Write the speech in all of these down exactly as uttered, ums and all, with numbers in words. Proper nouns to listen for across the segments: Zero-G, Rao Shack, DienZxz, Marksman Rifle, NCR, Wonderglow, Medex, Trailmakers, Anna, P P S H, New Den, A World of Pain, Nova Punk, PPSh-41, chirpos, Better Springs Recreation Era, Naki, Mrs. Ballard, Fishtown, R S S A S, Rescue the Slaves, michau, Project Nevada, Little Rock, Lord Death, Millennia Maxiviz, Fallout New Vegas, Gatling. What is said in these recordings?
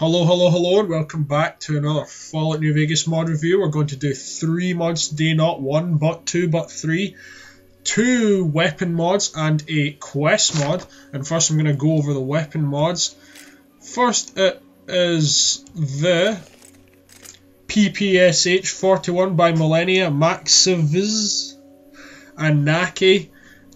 Hello, hello, hello, and welcome back to another Fallout New Vegas mod review. We're going to do three mods today, not one, but two, but three. Two weapon mods and a quest mod. And first I'm going to go over the weapon mods. First it is the P P S H forty-one by Millennia Maxiviz and Naki.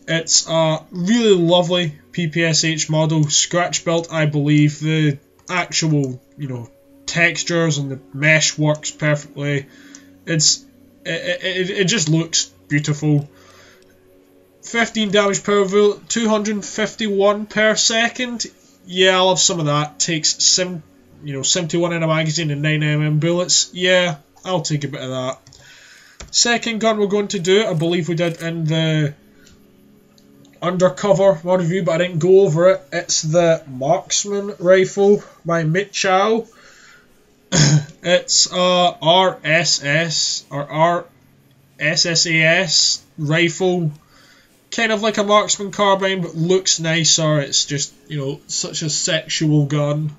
It's a really lovely P P S H model, scratch built I believe. The actual, you know, textures and the mesh works perfectly. It's it, it, it just looks beautiful. fifteen damage per bullet, two hundred fifty-one per second. Yeah, I love some of that. Takes seven, you know, seventy-one in a magazine and nine millimeter bullets. Yeah, I'll take a bit of that. Second gun we're going to do, I believe we did in the Undercover mod review, but I didn't go over it. It's the Marksman Rifle by Michau. It's a R S S or R S S A S rifle, kind of like a Marksman carbine, but looks nicer. It's just, you know, such a sexual gun.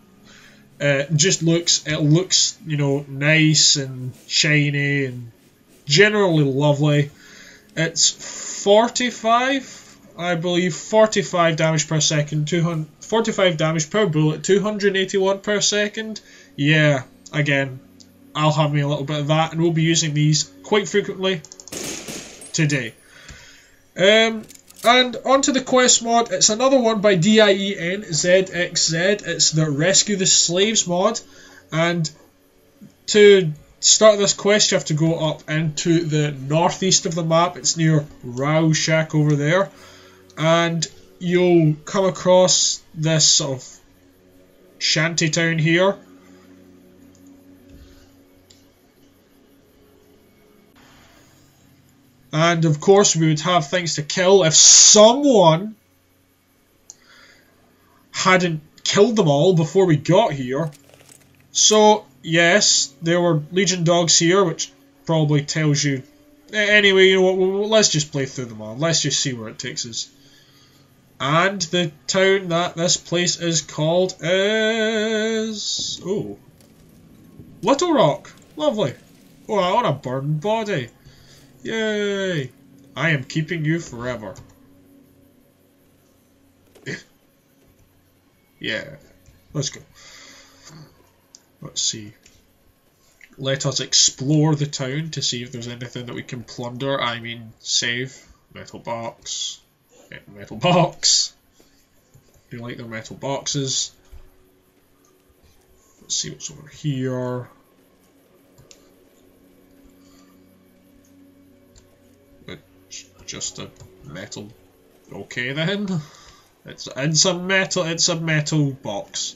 Uh, just looks, it looks, you know, nice and shiny and generally lovely. It's forty-five. I believe forty-five damage per second, two hundred, forty-five damage per bullet, two hundred eighty-one per second. Yeah, again, I'll have me a little bit of that, and we'll be using these quite frequently today. Um, and onto the quest mod. It's another one by D I E N Z X Z. It's the Rescue the Slaves mod, and to start this quest, you have to go up into the northeast of the map. It's near Rao Shack over there. And you'll come across this sort of shanty town here. And of course we would have things to kill if someone hadn't killed them all before we got here. So yes, there were Legion dogs here, which probably tells you. Anyway, you know what, let's just play through them all. Let's just see where it takes us. And the town that this place is called is... Oh. Little Rock. Lovely. Oh, I want a burned body. Yay. I am keeping you forever. Yeah. Let's go. Let's see. Let us explore the town to see if there's anything that we can plunder. I mean, save. Metal box. Metal box. Do you like their metal boxes? Let's see what's over here. It's just a metal. Okay then. It's it's a metal. It's a metal box.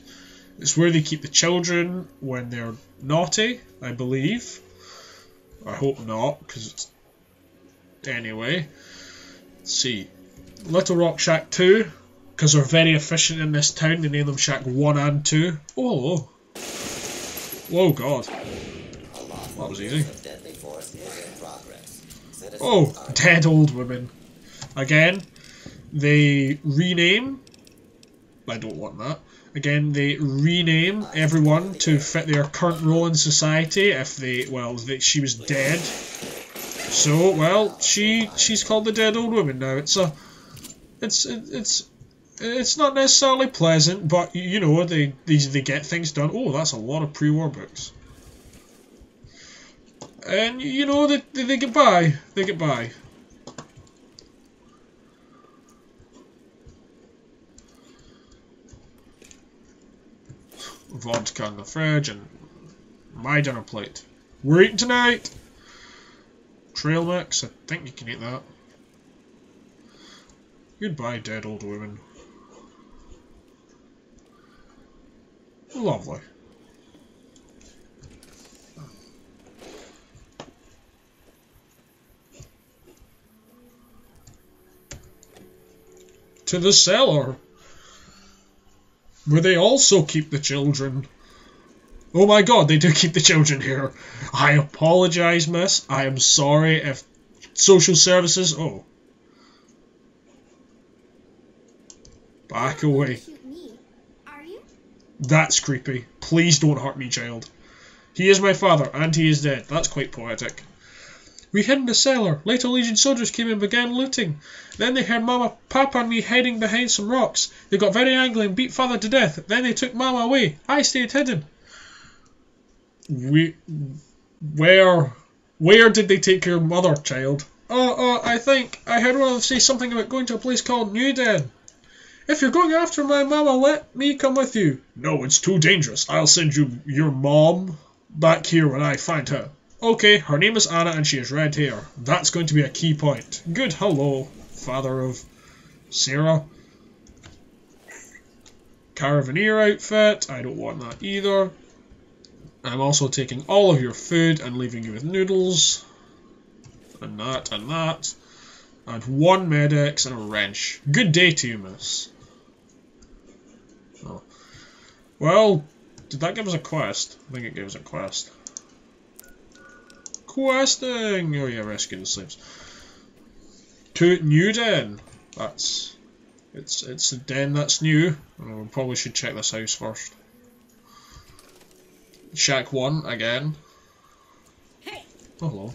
It's where they keep the children when they're naughty, I believe. I hope not, because it's anyway. Let's see. Little Rock Shack two, because they're very efficient in this town. They name them Shack one and two. Oh, oh god, that was easy. Oh, dead old women. Again, they rename. I don't want that. Again, they rename everyone to fit their current role in society. If they, well, they, she was dead. So, well, she she's called the dead old woman now. It's a It's it's it's not necessarily pleasant, but you know they they, they get things done. Oh, that's a lot of pre-war books. And you know they, they they get by, they get by. Vodka in the fridge and my dinner plate. We're eating tonight. Trail mix. I think you can eat that. Goodbye, dead old women. Lovely. To the cellar, where they also keep the children. Oh my god, they do keep the children here. I apologize, miss. I am sorry if social services... Oh. Back away. Are you? That's creepy. Please don't hurt me, child. He is my father, and he is dead. That's quite poetic. We hid in the cellar. Later, Legion soldiers came and began looting. Then they heard Mama, Papa and me hiding behind some rocks. They got very angry and beat Father to death. Then they took Mama away. I stayed hidden. We... Where... Where did they take your mother, child? Oh, uh, uh, I think I heard one of them say something about going to a place called New Den. If you're going after my mama, let me come with you. No, it's too dangerous. I'll send you your mom back here when I find her. Okay, her name is Anna and she has red hair. That's going to be a key point. Good hello, father of Sarah. Caravaneer outfit. I don't want that either. I'm also taking all of your food and leaving you with noodles. And that and that. And one Medex and a wrench. Good day to you, miss. Oh. Well, did that give us a quest? I think it gave us a quest. Questing! Oh yeah, rescue the slaves. To New Den. That's... It's it's the den that's new. Oh, we probably should check this house first. Shack one, again. Hey. Oh, hello.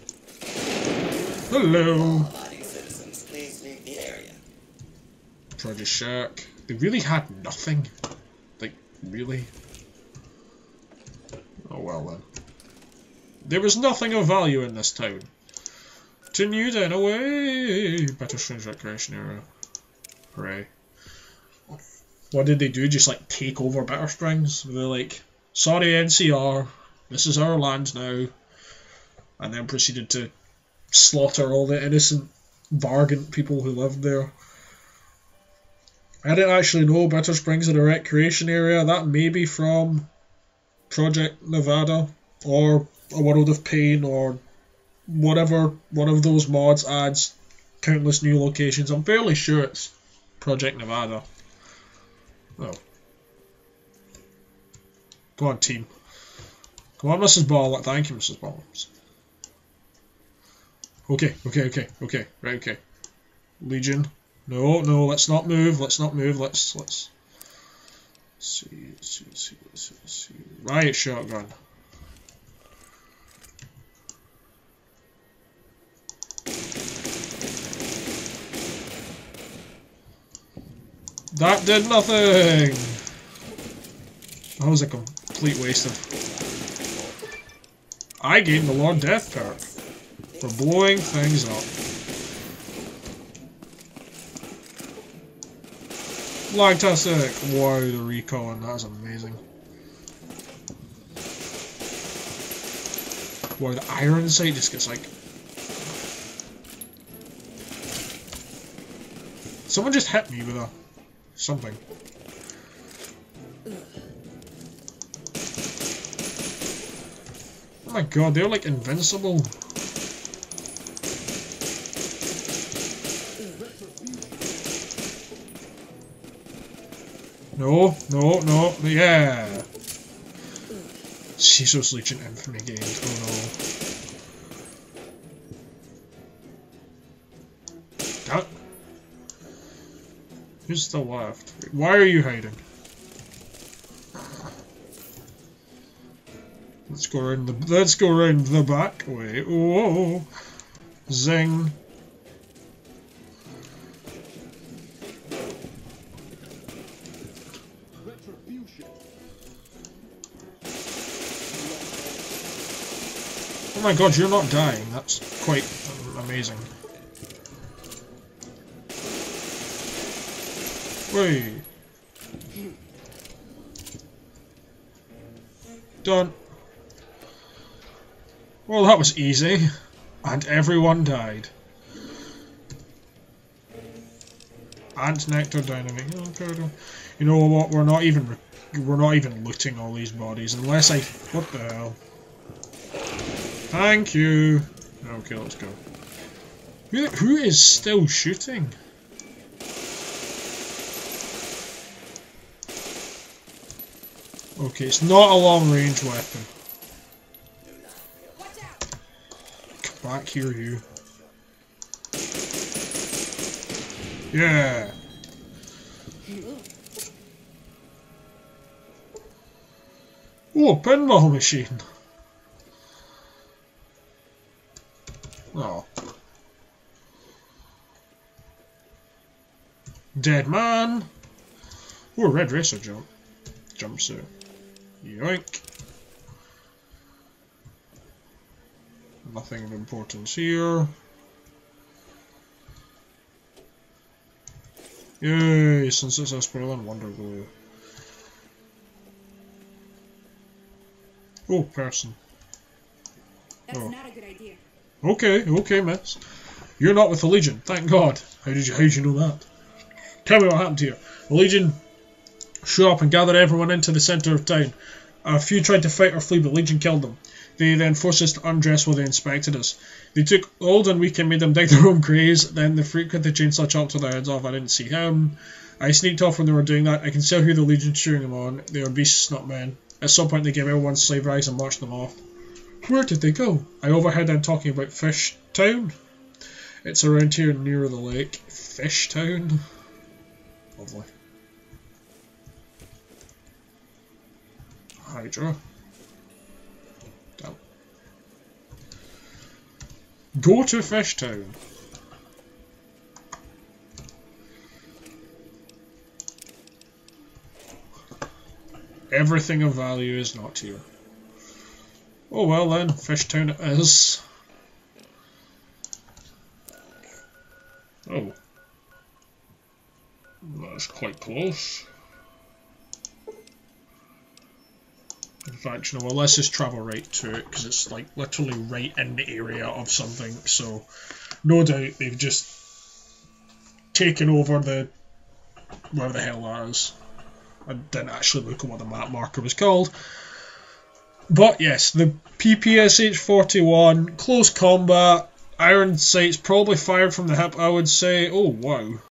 Hello! Project Shack. They really had nothing. Like, really? Oh well then. There was nothing of value in this town. To New Den away! Better Springs Recreation Era. Hooray. What did they do? Just like take over Better Springs? They're like, sorry N C R, this is our land now. And then proceeded to slaughter all the innocent, bargain people who lived there. I didn't actually know Better Springs is a recreation area. That may be from Project Nevada or A World of Pain or whatever. One of those mods adds countless new locations. I'm fairly sure it's Project Nevada. Oh. Go on, team. Come on, Missus Ballard. Thank you, Missus Ballard. Okay, okay, okay, okay. Right, okay. Legion. No, no, let's not move, let's not move, let's, let's, see, see, see, see, see, riot shotgun. That did nothing! That was a complete waste of... I gained the Lord Death perk for blowing things up. Lagtastic! Wow, the recoil on that is amazing. Wow, the iron sight just gets like... Someone just hit me with a... something. Oh my god, they're like invincible. No, no, no, yeah! Ceaseless Legion Infamy gained, oh no. That. Who's still left? Why are you hiding? Let's go around the, let's go around the back way. Whoa! Zing! Oh my god, you're not dying. That's quite amazing. Wait. Done. Well, that was easy. And everyone died. And nectar dynamic. You know what? We're not even we're not even looting all these bodies unless I. What the hell? Thank you! Okay, let's go. Who, who is still shooting? Okay, it's not a long-range weapon. Come back here, you. Yeah! Oh, pinball machine. Oh. Dead man. Oh, red racer jump. Jumpsuit. Yoink. Nothing of importance here. Yay, since it's S forty-one, Wonderglow. Oh, person. That's oh. Not a good idea. Okay, okay, miss. You're not with the Legion, thank God. How did you how did you know that? Tell me what happened to you. The Legion showed up and gathered everyone into the centre of town. A few tried to fight or flee, but Legion killed them. They then forced us to undress while they inspected us. They took old and weak and made them dig their own graves. Then the freak with the chainsaw chopped their heads off. I didn't see him. I sneaked off when they were doing that. I can still hear the Legion cheering them on. They are beasts, not men. At some point they gave everyone slave rights and marched them off. Where did they go? I overheard them talking about Fishtown. It's around here near the lake. Fishtown? Lovely. Hydra. Go to Fishtown. Everything of value is not here. Oh well then, Fishtown it is. Oh. That's quite close. In fact, you know, well, let's just travel right to it, because it's, like, literally right in the area of something, so no doubt they've just taken over the... whatever the hell that is. I didn't actually look at what the map marker was called. But, yes, the P P S H forty-one, close combat, iron sights, probably fired from the hip, I would say. Oh, wow.